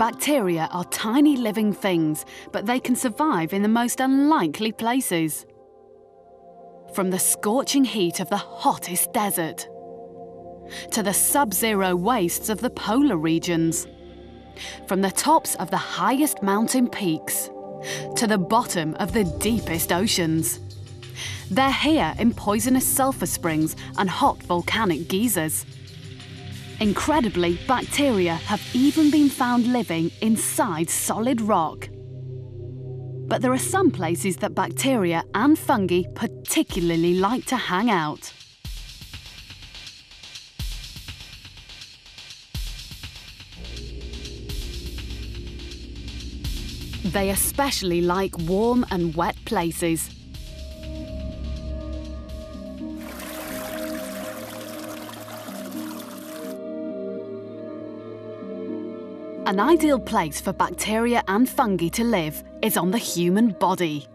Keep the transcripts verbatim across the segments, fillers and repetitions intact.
Bacteria are tiny living things, but they can survive in the most unlikely places. From the scorching heat of the hottest desert to the sub-zero wastes of the polar regions. From the tops of the highest mountain peaks to the bottom of the deepest oceans. They're here in poisonous sulfur springs and hot volcanic geysers. Incredibly, bacteria have even been found living inside solid rock. But there are some places that bacteria and fungi particularly like to hang out. They especially like warm and wet places. An ideal place for bacteria and fungi to live is on the human body.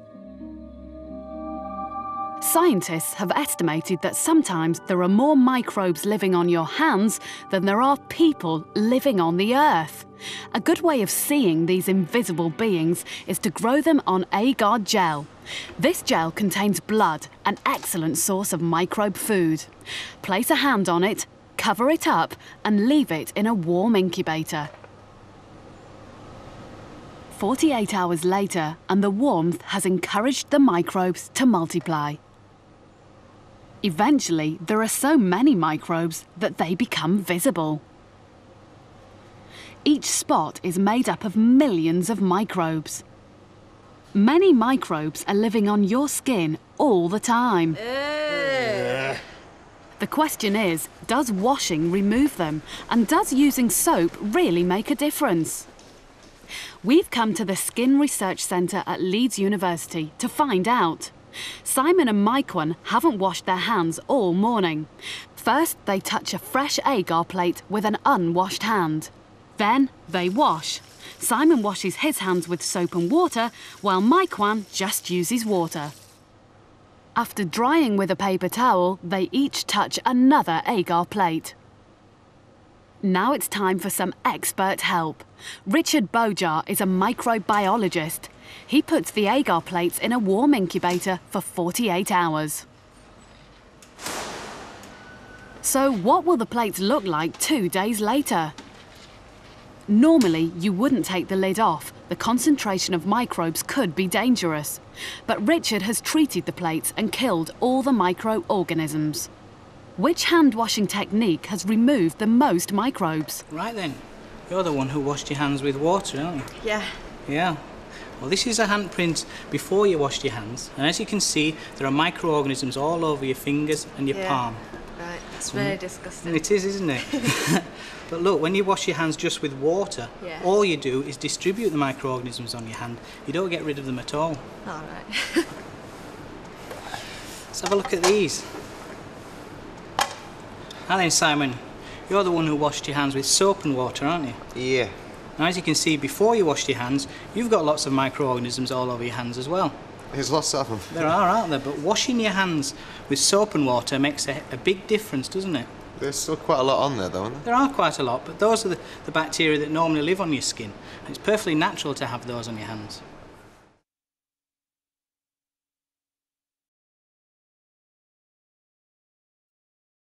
Scientists have estimated that sometimes there are more microbes living on your hands than there are people living on the Earth. A good way of seeing these invisible beings is to grow them on agar gel. This gel contains blood, an excellent source of microbe food. Place a hand on it, cover it up, and leave it in a warm incubator. forty-eight hours later, and the warmth has encouraged the microbes to multiply. Eventually, there are so many microbes that they become visible. Each spot is made up of millions of microbes. Many microbes are living on your skin all the time. Uh. The question is, does washing remove them? And does using soap really make a difference? We've come to the Skin Research Centre at Leeds University to find out. Simon and Mai Kwan haven't washed their hands all morning. First, they touch a fresh agar plate with an unwashed hand. Then they wash. Simon washes his hands with soap and water, while Mai Kwan just uses water. After drying with a paper towel, they each touch another agar plate. Now it's time for some expert help. Richard Bojar is a microbiologist. He puts the agar plates in a warm incubator for forty-eight hours. So what will the plates look like two days later? Normally, you wouldn't take the lid off. The concentration of microbes could be dangerous. But Richard has treated the plates and killed all the microorganisms. Which hand-washing technique has removed the most microbes? Right then, you're the one who washed your hands with water, aren't you? Yeah. Yeah. Well, this is a handprint before you washed your hands, and as you can see, there are microorganisms all over your fingers and your yeah. palm. Right, it's very mm. disgusting. It is, isn't it? But look, when you wash your hands just with water, yeah. all you do is distribute the microorganisms on your hand. You don't get rid of them at all. All right. Let's have a look at these. Now then, Simon, you're the one who washed your hands with soap and water, aren't you? Yeah. Now, as you can see, before you washed your hands, you've got lots of microorganisms all over your hands as well. There's lots of them. There are, aren't there? But washing your hands with soap and water makes a, a big difference, doesn't it? There's still quite a lot on there, though, isn't there? There are quite a lot, but those are the, the bacteria that normally live on your skin. And it's perfectly natural to have those on your hands.